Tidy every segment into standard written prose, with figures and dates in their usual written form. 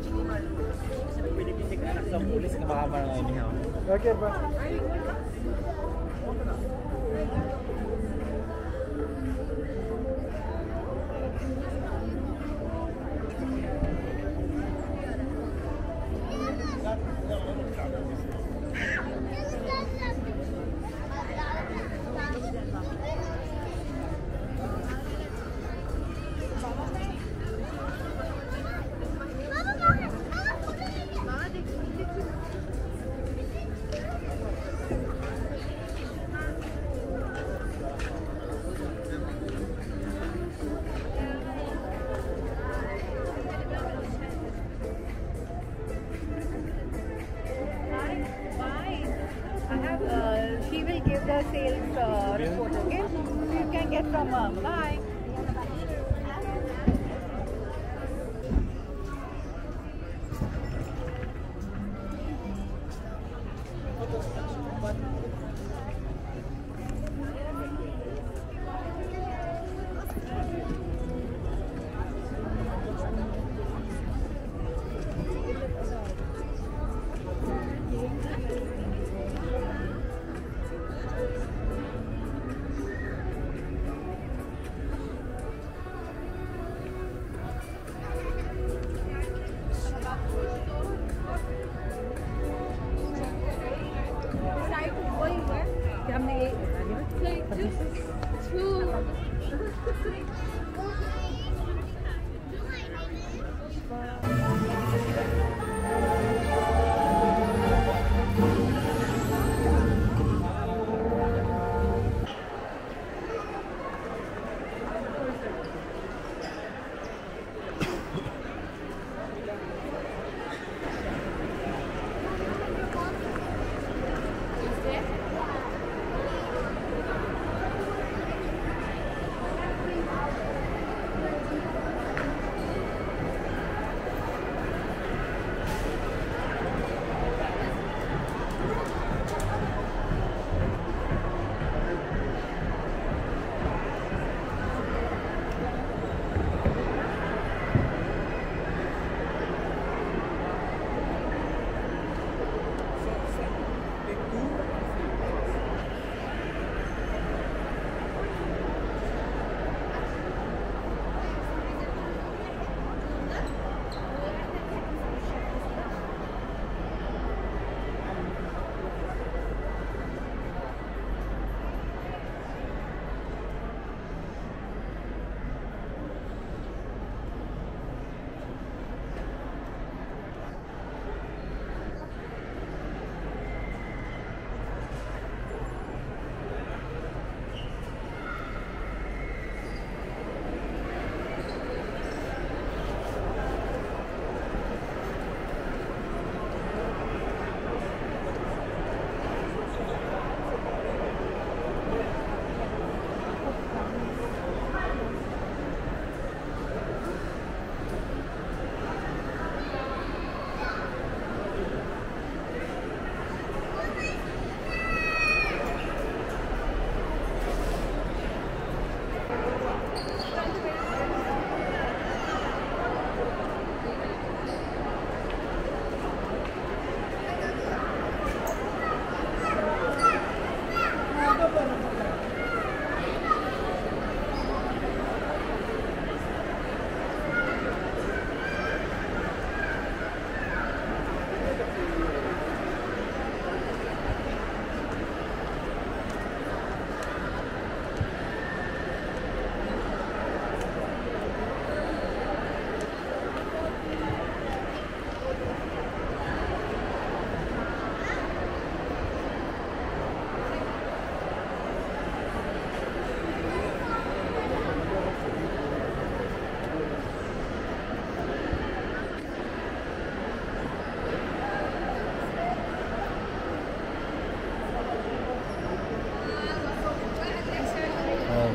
Pinipitik anak sa pulis na baka parang anyhow. Okay ba? Sales report, okay? So you can get from bye.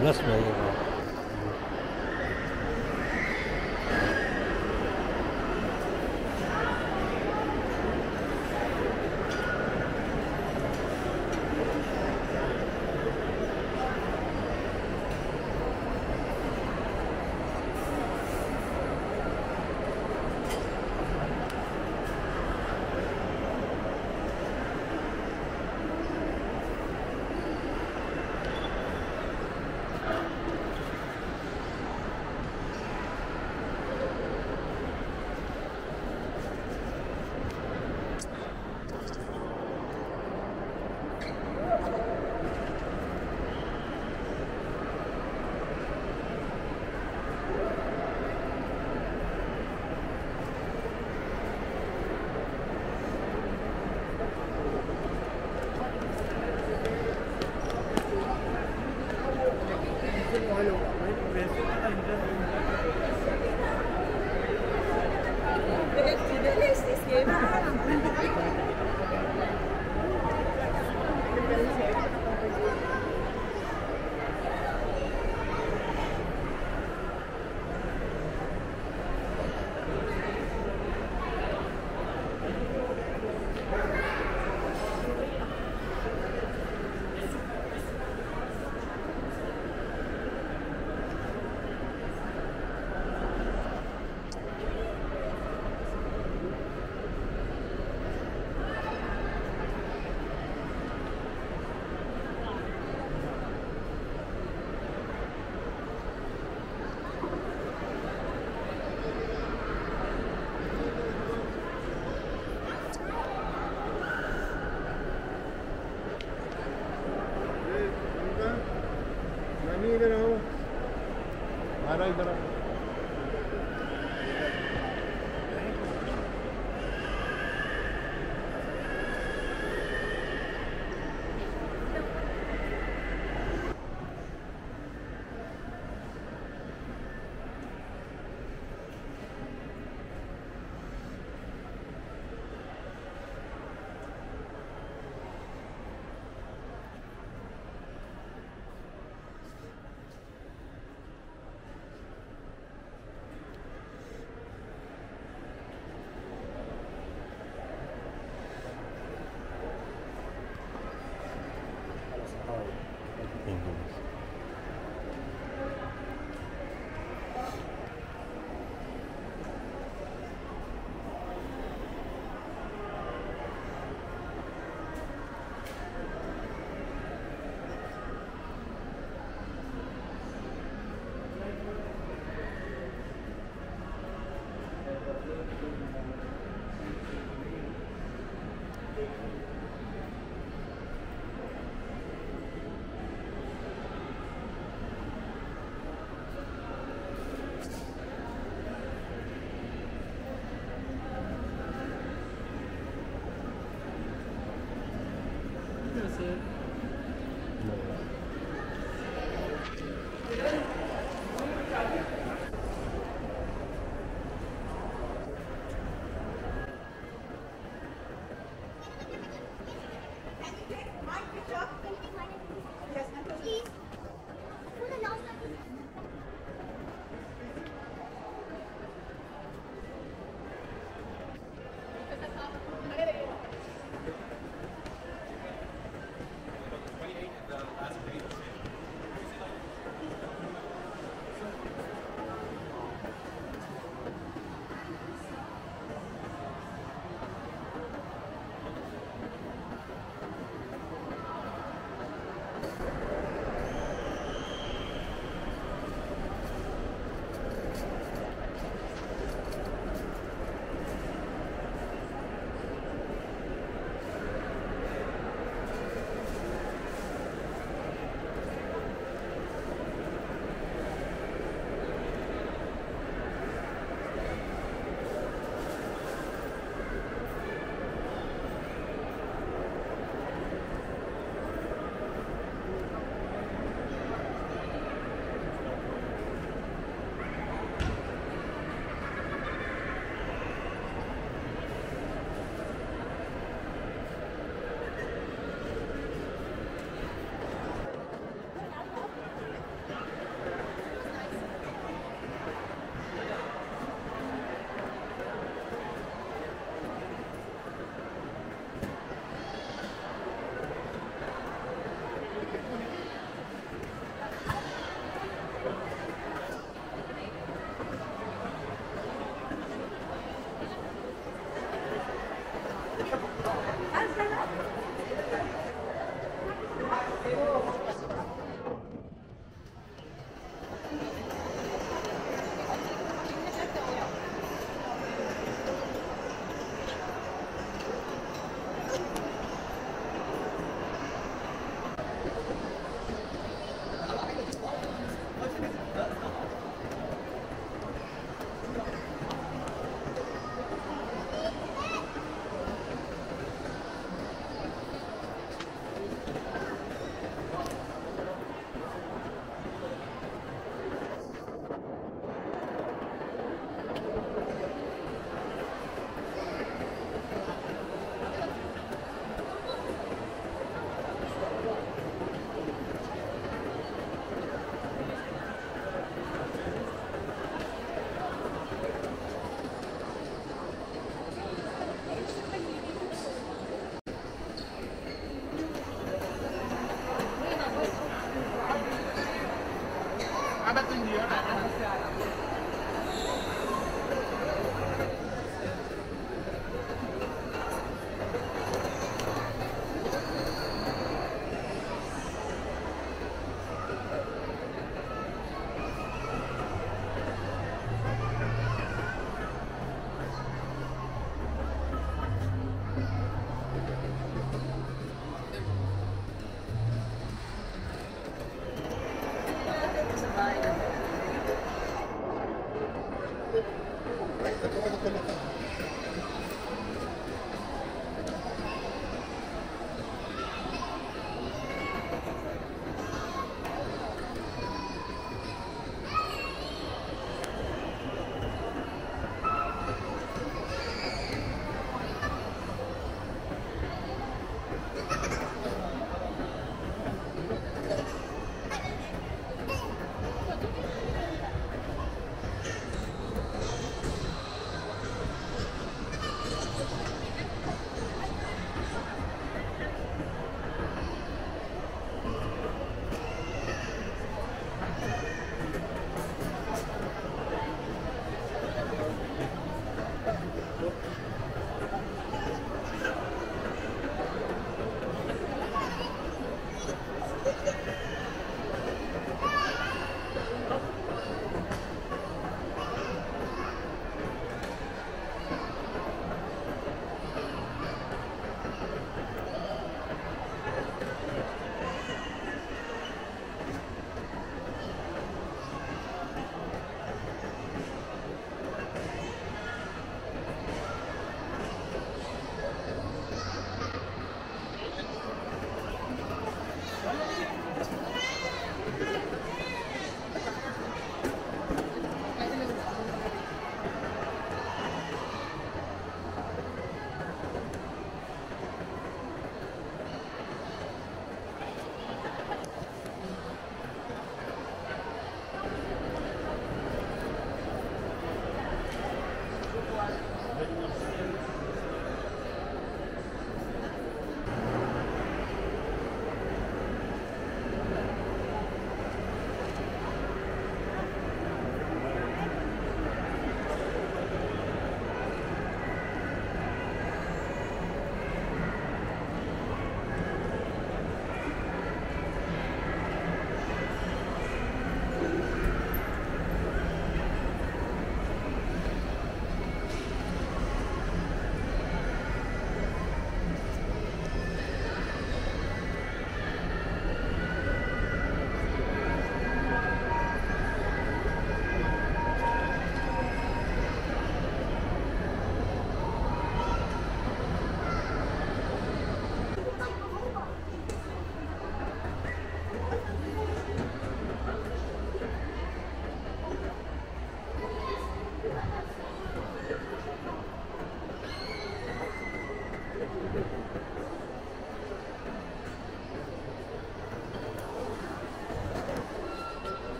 That's really good.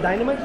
Dynamite.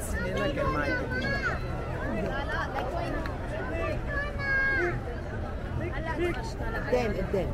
Sinirine gelmeyi dedi. Dem.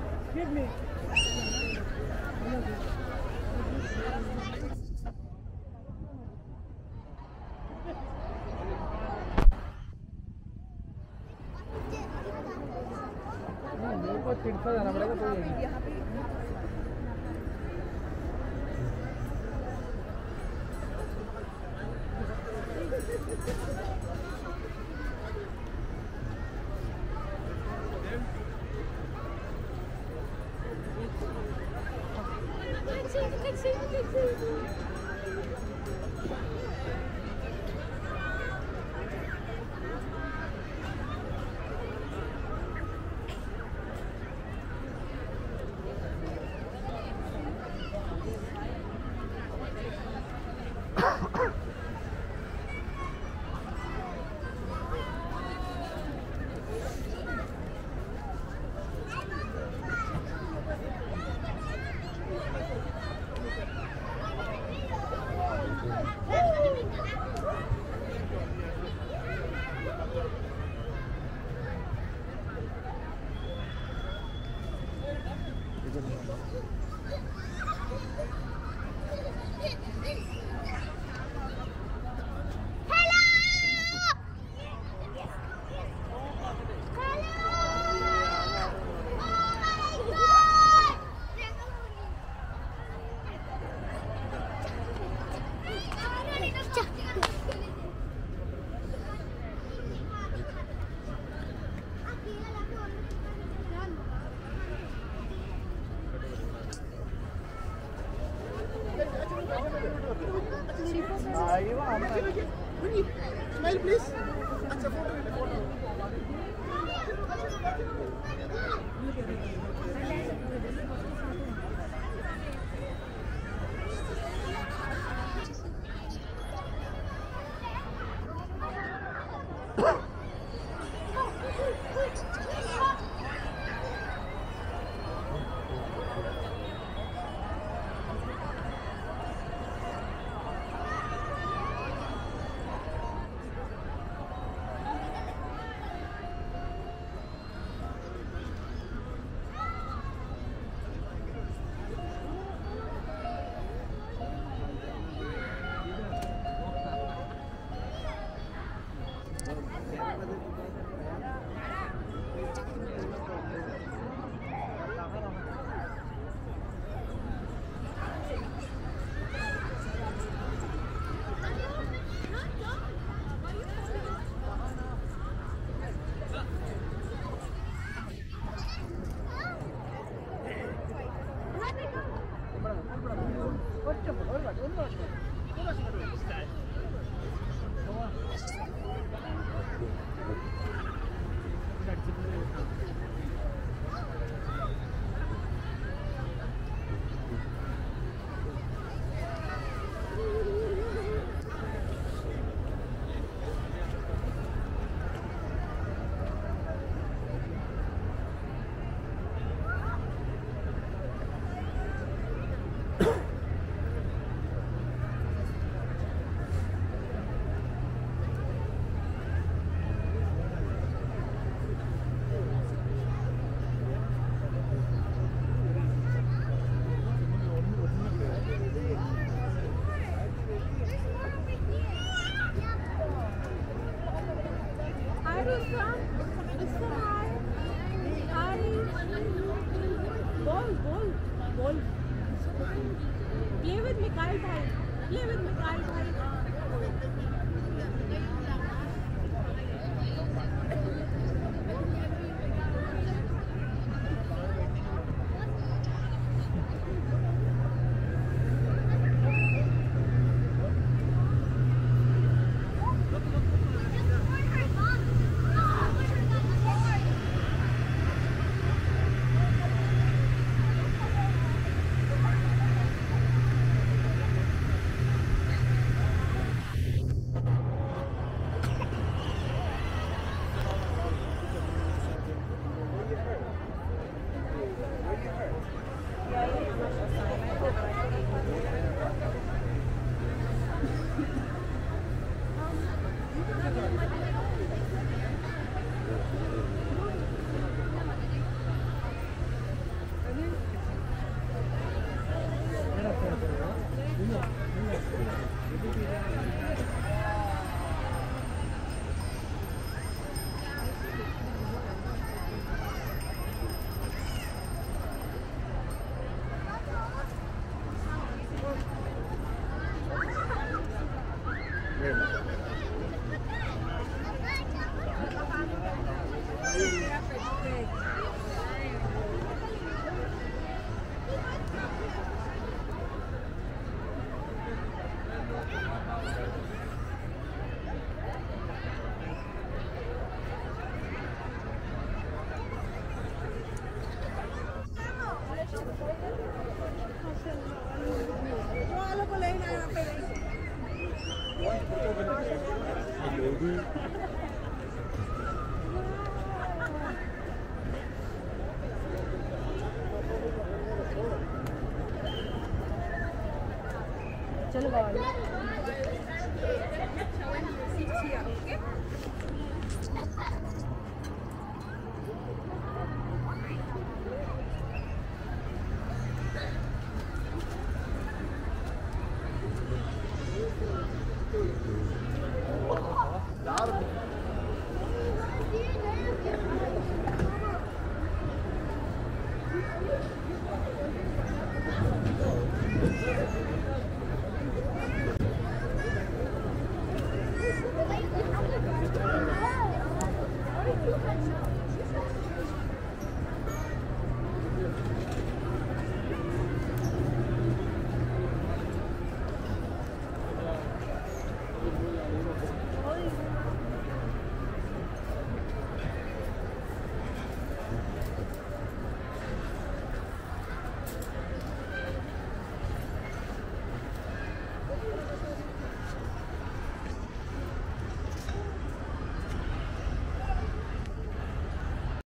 चलो बाबा।